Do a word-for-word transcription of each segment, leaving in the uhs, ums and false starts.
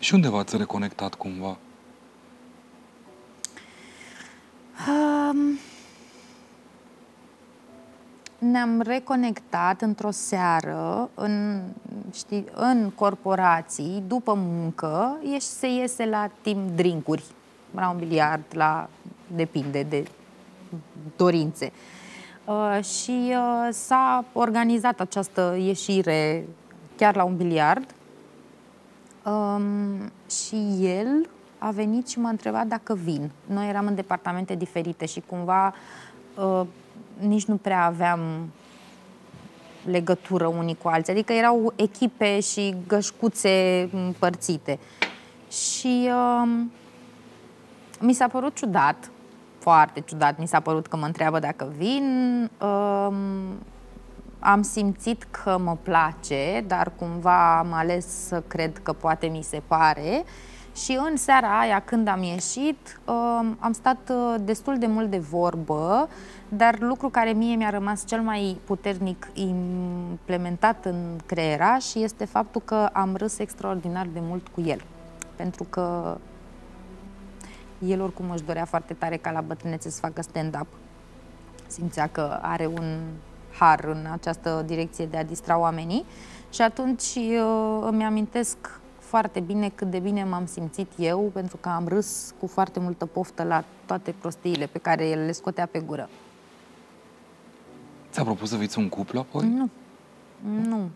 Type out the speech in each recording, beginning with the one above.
Și unde v-ați reconectat cumva? Um, ne-am reconectat într-o seară, în, știi, în corporații, după muncă, ieși, se iese la timp drinkuri, la un biliard, la, depinde de dorințe. Uh, și uh, s-a organizat această ieșire chiar la un biliard. Um, și el a venit și m-a întrebat dacă vin. Noi eram în departamente diferite și cumva uh, nici nu prea aveam legătură unii cu alții. Adică erau echipe și gășcuțe împărțite. Și uh, mi s-a părut ciudat, foarte ciudat, mi s-a părut că mă întreabă dacă vin. Uh, Am simțit că mă place, dar cumva am ales să cred că poate mi se pare. Și în seara aia, când am ieșit, am stat destul de mult de vorbă, dar lucru care mie mi-a rămas cel mai puternic implementat în creieraș este faptul că am râs extraordinar de mult cu el. Pentru că el oricum își dorea foarte tare ca la bătrânețe să facă stand-up. Simțea că are un har în această direcție de a distra oamenii și atunci îmi amintesc foarte bine cât de bine m-am simțit eu, pentru că am râs cu foarte multă poftă la toate prostiile pe care el le scotea pe gură. Ți-a propus să fiți un cuplu apoi? Nu. Nu.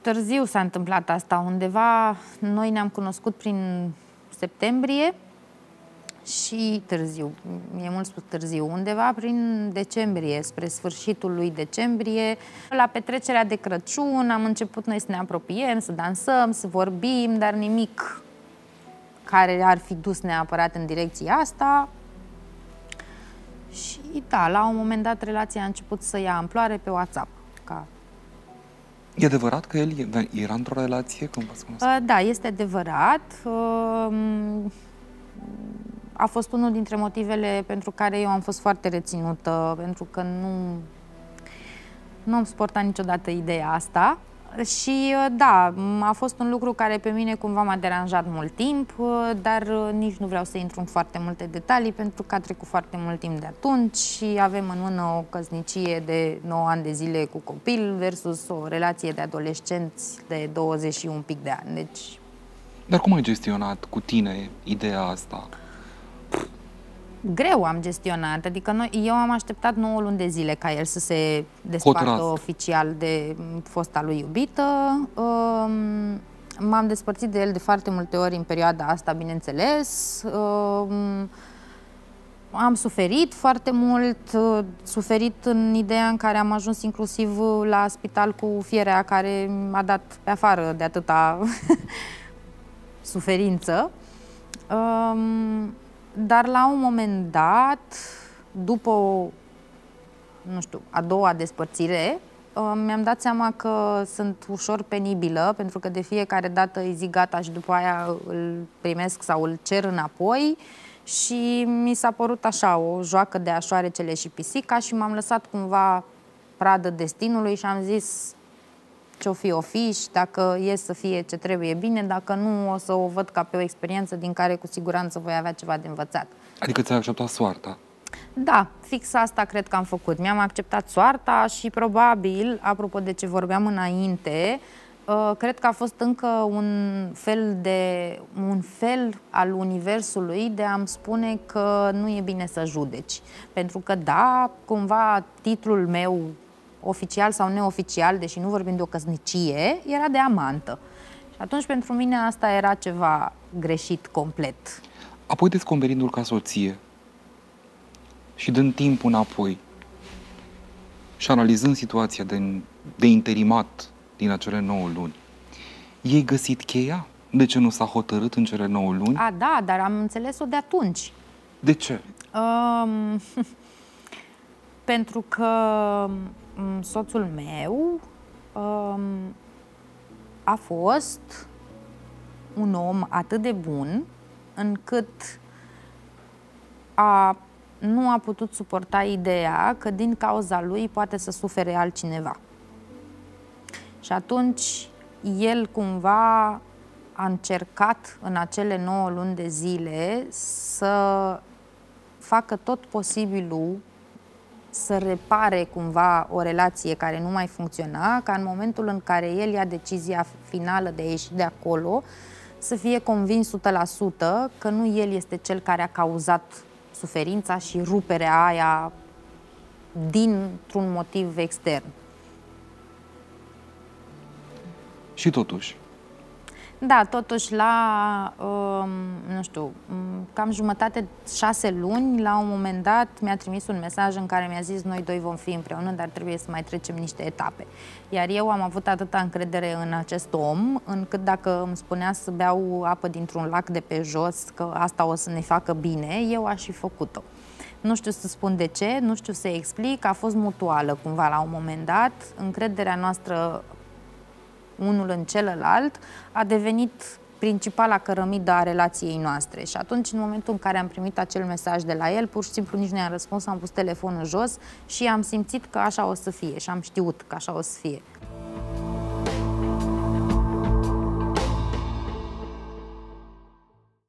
Târziu s-a întâmplat asta. Undeva noi ne-am cunoscut prin septembrie. Și târziu, e mult spus târziu, undeva prin decembrie, spre sfârșitul lui decembrie, la petrecerea de Crăciun am început noi să ne apropiem, să dansăm, să vorbim, dar nimic care ar fi dus neapărat în direcția asta. Și da, la un moment dat relația a început să ia amploare pe WhatsApp. Ca... E adevărat că el era într-o relație? Cum v-ați cunoscut? Da, este adevărat. A fost unul dintre motivele pentru care eu am fost foarte reținută, pentru că nu, nu am suportat niciodată ideea asta. Și da, a fost un lucru care pe mine cumva m-a deranjat mult timp, dar nici nu vreau să intru în foarte multe detalii, pentru că a trecut foarte mult timp de atunci și avem în mână o căsnicie de nouă ani de zile cu copil versus o relație de adolescenți de douăzeci și un pic de ani. Deci... Dar cum ai gestionat cu tine ideea asta? Greu am gestionat, adică noi, eu am așteptat nouă luni de zile ca el să se despartă Hotărât. oficial de fosta lui iubită. M-am despărțit de el de foarte multe ori în perioada asta, bineînțeles. Am suferit foarte mult, suferit în ideea în care am ajuns inclusiv la spital cu fierea care m-a dat pe afară de atâta suferință. Dar la un moment dat, după, nu știu, a doua despărțire, mi-am dat seama că sunt ușor penibilă, pentru că de fiecare dată îi zic gata și după aia îl primesc sau îl cer înapoi și mi s-a părut așa o joacă de așoarecele și pisica și m-am lăsat cumva pradă destinului și am zis ce-o fi, o fi și dacă e să fie ce trebuie bine, dacă nu o să o văd ca pe o experiență din care cu siguranță voi avea ceva de învățat. Adică ți-ai acceptat soarta? Da, fix asta cred că am făcut. Mi-am acceptat soarta și probabil, apropo de ce vorbeam înainte, cred că a fost încă un fel, de, un fel al universului de a-mi spune că nu e bine să judeci. Pentru că da, cumva titlul meu oficial sau neoficial, deși nu vorbim de o căsnicie, era de amantă. Și atunci pentru mine asta era ceva greșit complet. Apoi descoperindu-l ca soție și dând timp înapoi și analizând situația de, de interimat din acele nouă luni, ei găsit cheia? De ce nu s-a hotărât în cele nouă luni? A, da, dar am înțeles-o de atunci. De ce? Um, pentru că soțul meu um, a fost un om atât de bun încât a, nu a putut suporta ideea că din cauza lui poate să sufere altcineva. Și atunci el cumva a încercat în acele nouă luni de zile să facă tot posibilul să repare cumva o relație care nu mai funcționa, ca în momentul în care el ia decizia finală de a ieși de acolo, să fie convins o sută la sută că nu el este cel care a cauzat suferința și ruperea aia dintr-un motiv extern. Și totuși? Da, totuși la, nu știu, cam jumătate, șase luni, la un moment dat mi-a trimis un mesaj în care mi-a zis: noi doi vom fi împreună, dar trebuie să mai trecem niște etape. Iar eu am avut atâta încredere în acest om, încât dacă îmi spunea să beau apă dintr-un lac de pe jos, că asta o să ne facă bine, eu aș fi făcut-o. Nu știu să spun de ce, nu știu să explic, a fost mutuală cumva la un moment dat, încrederea noastră unul în celălalt a devenit principala cărămidă a relației noastre. Și atunci, în momentul în care am primit acel mesaj de la el, pur și simplu nici nu i-am răspuns, am pus telefonul jos și am simțit că așa o să fie și am știut că așa o să fie.